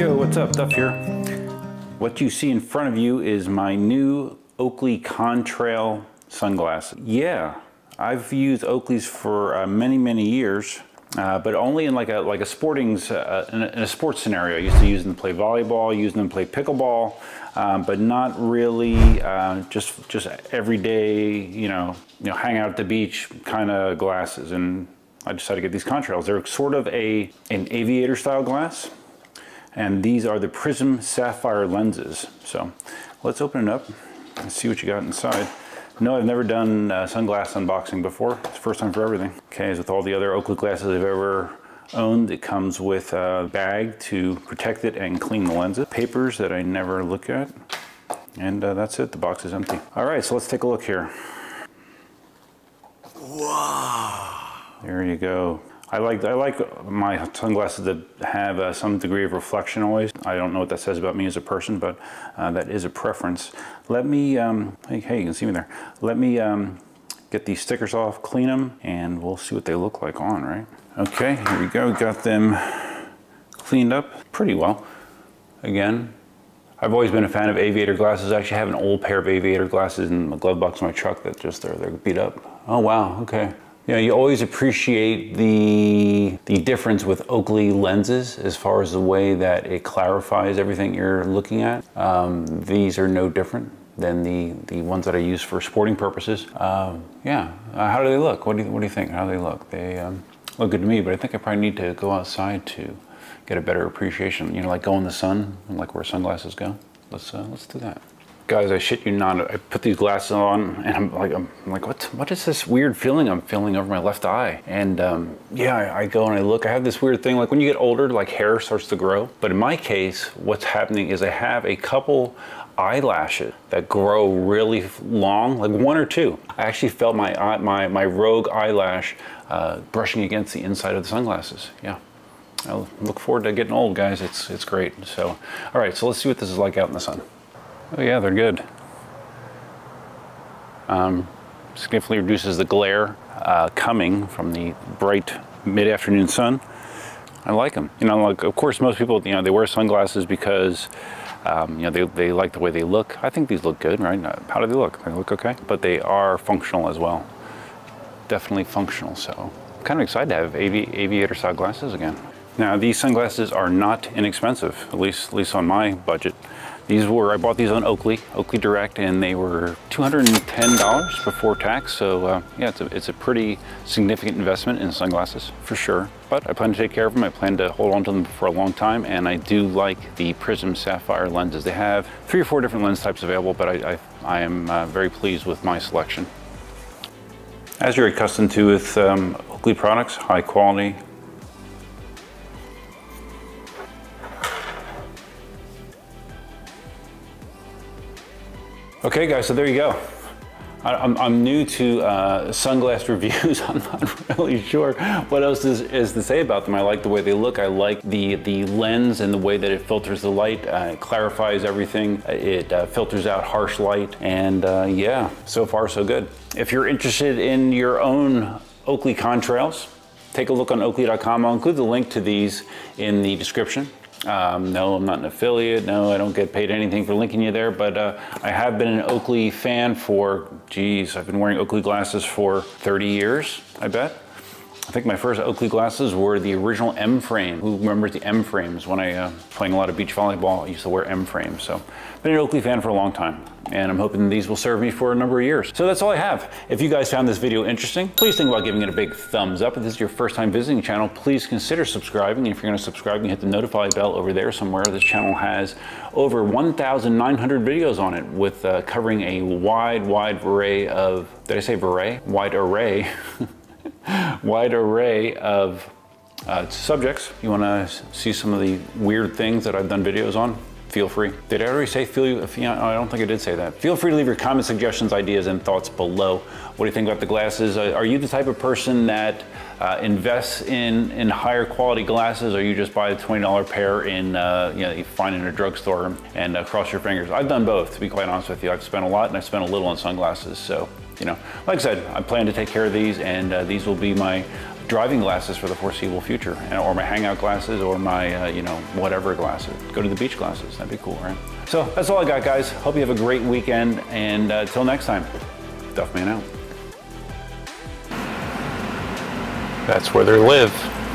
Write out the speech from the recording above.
Yo, what's up? Duff here. What you see in front of you is my new Oakley Contrail sunglasses. Yeah, I've used Oakleys for many years, but only in like a sportings, in a sports scenario. I used to use them to play volleyball, using them to play pickleball, but not really just everyday, you know, hang out at the beach kind of glasses. And I decided to get these Contrails. They're sort of an aviator style glass, and these are the Prizm Sapphire lenses. So let's open it up and see what you got inside. No, I've never done sunglass unboxing before. It's the first time for everything. Okay, as with all the other Oakley glasses I've ever owned, it comes with a bag to protect it and clean the lenses. Papers that I never look at. And that's it, the box is empty. All right, so let's take a look here. Wow. There you go. I like my sunglasses that have some degree of reflection always. I don't know what that says about me as a person, but that is a preference. Let me, hey, you can see me there. Let me get these stickers off, clean them, and we'll see what they look like on, right? Okay, here we go, got them cleaned up pretty well. Again, I've always been a fan of aviator glasses. I actually have an old pair of aviator glasses in the glove box in my truck that just, they're beat up. Oh, wow, okay. You know, you always appreciate the difference with Oakley lenses as far as the way that it clarifies everything you're looking at. These are no different than the ones that I use for sporting purposes. Yeah, how do they look? What do you think? How do they look? They look good to me, but I think I probably need to go outside to get a better appreciation. You know, like go in the sun and like where sunglasses go. Let's do that. Guys, I shit you not, I put these glasses on and I'm like, what is this weird feeling I'm feeling over my left eye? And yeah, I go and I look, I have this weird thing, like when you get older, like hair starts to grow. But in my case, what's happening is I have a couple eyelashes that grow really long, like one or two. I actually felt my rogue eyelash brushing against the inside of the sunglasses, yeah. I look forward to getting old, guys, it's great. So, all right, so let's see what this is like out in the sun. Oh yeah, they're good. Significantly reduces the glare coming from the bright mid-afternoon sun. I like them. You know, like of course most people, you know, they wear sunglasses because you know, they like the way they look. I think these look good, right? How do they look? They look okay, but they are functional as well. Definitely functional. So I'm kind of excited to have aviator style glasses again. Now these sunglasses are not inexpensive, at least on my budget. These were, I bought these on Oakley Direct, and they were $210 before tax. So yeah, it's a pretty significant investment in sunglasses for sure. But I plan to take care of them. I plan to hold on to them for a long time. And I do like the Prizm Sapphire lenses. They have 3 or 4 different lens types available, but I am very pleased with my selection. As you're accustomed to with Oakley products, high quality. Okay guys, so there you go. I'm new to sunglass reviews. I'm not really sure what else is to say about them. I like the way they look. I like the lens and the way that it filters the light. It clarifies everything. It filters out harsh light. And yeah, so far so good. If you're interested in your own Oakley Contrails, take a look on oakley.com. I'll include the link to these in the description. No, I'm not an affiliate. No, I don't get paid anything for linking you there, but I have been an Oakley fan for, geez, I've been wearing Oakley glasses for 30 years, I bet. I think my first Oakley glasses were the original M-Frame. Who remembers the M-Frames? When I was playing a lot of beach volleyball, I used to wear M-Frames. So I've been an Oakley fan for a long time, and I'm hoping these will serve me for a number of years. So that's all I have. If you guys found this video interesting, please think about giving it a big thumbs up. If this is your first time visiting the channel, please consider subscribing. And if you're gonna subscribe, you can hit the notify bell over there somewhere. This channel has over 1,900 videos on it with covering a wide array of, did I say array? Wide array. Wide array of subjects. You wanna see some of the weird things that I've done videos on? Feel free. Did I already say feel you? I don't think I did say that. Feel free to leave your comments, suggestions, ideas, and thoughts below. What do you think about the glasses? Are you the type of person that invests in higher quality glasses, or you just buy a $20 pair in, you know, you find in a drugstore and cross your fingers? I've done both, to be quite honest with you. I've spent a lot and I've spent a little on sunglasses. So, you know, like I said, I plan to take care of these, and these will be my driving glasses for the foreseeable future, or my hangout glasses, or my whatever glasses. Go to the beach glasses. That'd be cool, right? So that's all I got, guys. Hope you have a great weekend, and till next time, Duff Man out. That's where they live.